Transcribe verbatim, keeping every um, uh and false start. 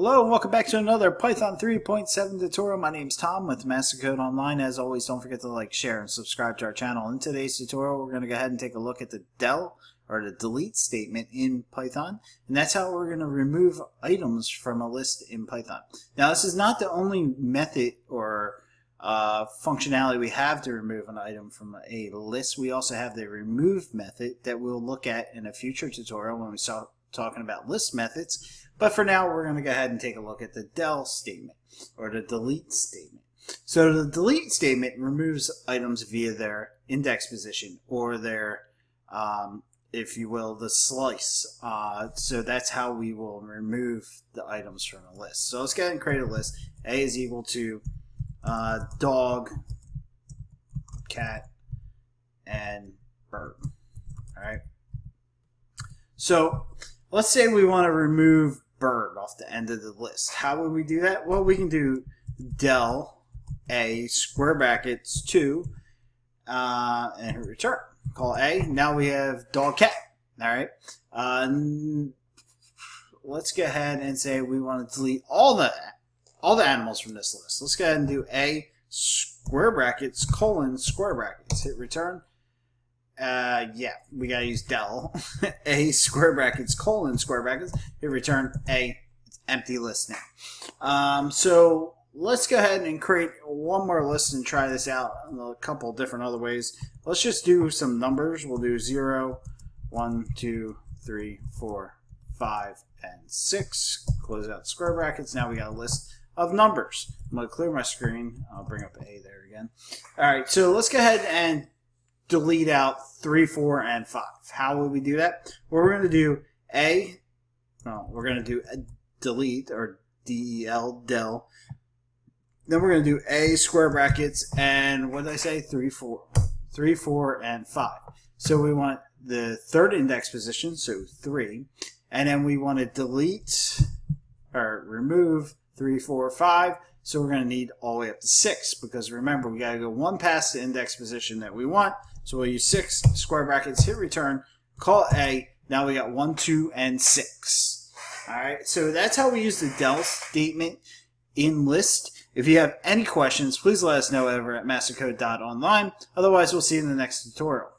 Hello and welcome back to another Python three point seven tutorial. My name's Tom with MasterCode Online. As always, don't forget to like, share, and subscribe to our channel. In today's tutorial, we're going to go ahead and take a look at the del or the delete statement in Python, and that's how we're going to remove items from a list in Python. Now, this is not the only method or uh, functionality we have to remove an item from a list. We also have the remove method that we'll look at in a future tutorial when we start talking about list methods. But for now, we're going to go ahead and take a look at the del statement, or the delete statement. So the delete statement removes items via their index position, or their, um, if you will, the slice. Uh, so that's how we will remove the items from a list. So let's go ahead and create a list. A is equal to uh, dog, cat, and bird. All right. So let's say we want to remove bird off the end of the list. How would we do that? Well, we can do del a square brackets two uh, and hit return. Call a. Now we have dog cat. All right. Uh, let's go ahead and say we want to delete all the all the animals from this list. Let's go ahead and do a square brackets colon square brackets. Hit return. Uh, yeah, we gotta use del a square brackets colon square brackets. Hit return a empty list now. Um, so let's go ahead and create one more list and try this out in a couple different other ways. Let's just do some numbers. We'll do zero, one, two, three, four, five, and six. Close out square brackets. Now we got a list of numbers. I'm gonna clear my screen. I'll bring up a there again. All right, so let's go ahead and delete out three, four, and five. How will we do that? Well, we're going to do a, well, we're going to do a delete or del del. Then we're going to do a square brackets and what did I say? Three, four, three, four, and five. So we want the third index position, so three, and then we want to delete or remove three, four, five. So we're going to need all the way up to six because remember we got to go one past the index position that we want. So we'll use six square brackets, hit return, call a. Now we got one, two, and six. All right. So that's how we use the del statement in list. If you have any questions, please let us know over at mastercode dot online. Otherwise, we'll see you in the next tutorial.